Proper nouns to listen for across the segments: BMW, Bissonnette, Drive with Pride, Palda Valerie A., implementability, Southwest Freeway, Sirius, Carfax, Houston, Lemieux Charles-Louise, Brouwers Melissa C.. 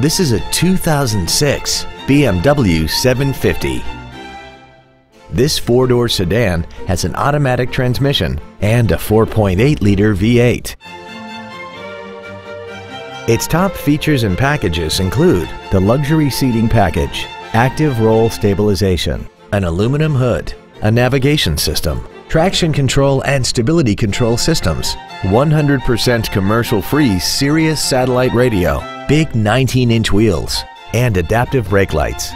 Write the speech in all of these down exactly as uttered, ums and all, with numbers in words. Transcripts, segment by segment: This is a two thousand six B M W seven fifty. This four-door sedan has an automatic transmission and a four point eight liter V eight. Its top features and packages include the luxury seating package, active roll stabilization, an aluminum hood, a navigation system, traction control and stability control systems, one hundred percent commercial-free Sirius satellite radio, big nineteen inch wheels, and adaptive brake lights.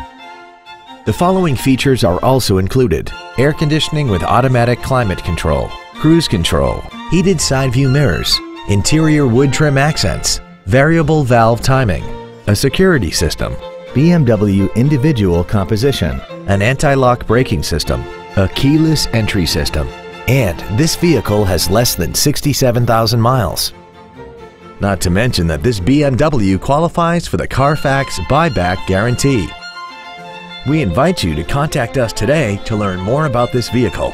The following features are also included: air conditioning with automatic climate control, cruise control, heated side view mirrors, interior wood trim accents, variable valve timing, a security system, B M W individual composition, an anti-lock braking system, a keyless entry system, and this vehicle has less than sixty-seven thousand miles. Not to mention that this B M W qualifies for the Carfax buyback guarantee. We invite you to contact us today to learn more about this vehicle.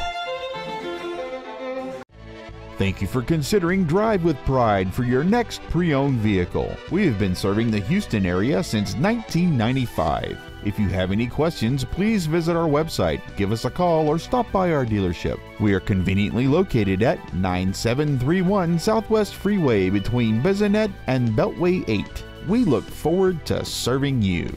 Thank you for considering Drive with Pride for your next pre-owned vehicle. We have been serving the Houston area since nineteen ninety-five. If you have any questions, please visit our website, give us a call, or stop by our dealership. We are conveniently located at nine seven three one Southwest Freeway between Bissonnette and Beltway eight. We look forward to serving you.